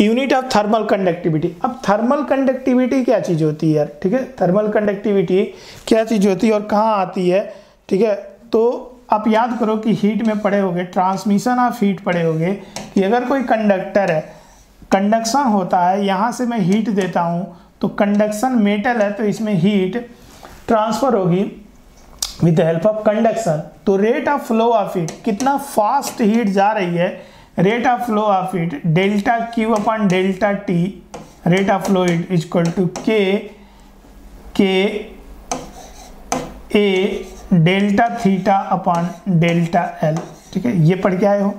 Unit of thermal conductivity. अब thermal conductivity क्या चीज़ होती है यार, ठीक है, थर्मल कंडक्टिविटी क्या चीज़ होती है और कहाँ आती है, ठीक है। तो आप याद करो कि हीट में पढ़े होंगे, ट्रांसमिशन ऑफ हीट पढ़े होंगे कि अगर कोई कंडक्टर है, कंडक्शन होता है, यहाँ से मैं हीट देता हूँ तो कंडक्शन मेटल है तो इसमें हीट ट्रांसफ़र होगी with the help of conduction. तो rate of flow of heat, कितना फास्ट हीट जा रही है, rate of flow of heat delta Q upon delta T, rate of flow heat is equal to K A delta theta upon delta L, ठीक है। ये पढ़ के आए हो,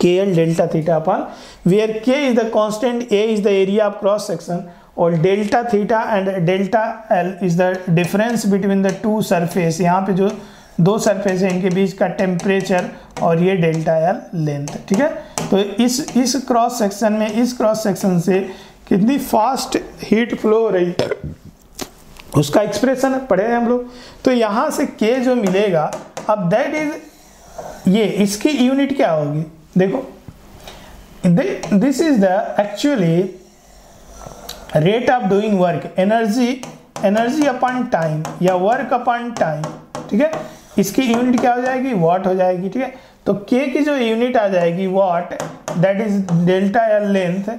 K L delta theta upon, where K is the constant, A is the area of cross section और delta theta and delta L is the difference between the two surface, यहाँ पे जो दो सरफेस है इनके बीच का टेम्परेचर और ये डेल्टा एल लेंथ, ठीक है। तो इस क्रॉस सेक्शन में, इस क्रॉस सेक्शन से कितनी फास्ट हीट फ्लो हो रही है उसका एक्सप्रेशन पढ़े हैं हम लोग। तो यहाँ से के जो मिलेगा, अब दैट इज, ये इसकी यूनिट क्या होगी, देखो this is the actually rate of doing work, energy upon time या वर्क अपॉन टाइम, ठीक है। इसकी यूनिट क्या हो जाएगी, वॉट हो जाएगी, ठीक है। तो के की जो यूनिट आ जाएगी watt, that is delta L length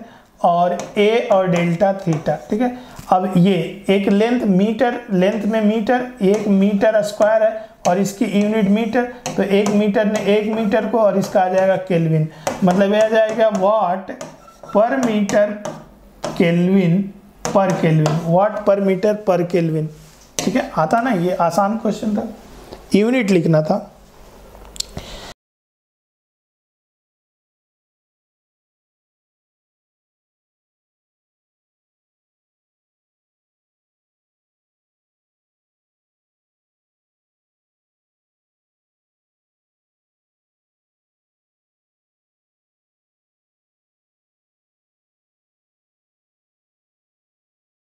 और ए और डेल्टा थीटा, ठीक है। अब ये एक लेंथ मीटर, लेंथ में मीटर, एक मीटर स्क्वायर है और इसकी यूनिट मीटर, तो एक मीटर ने एक मीटर को और इसका आ जाएगा केल्विन, मतलब यह आ जाएगा watt per metre kelvin per kelvin, watt per metre पर केल्विन, ठीक है। आता ना, ये आसान क्वेश्चन था, यूनिट लिखना था।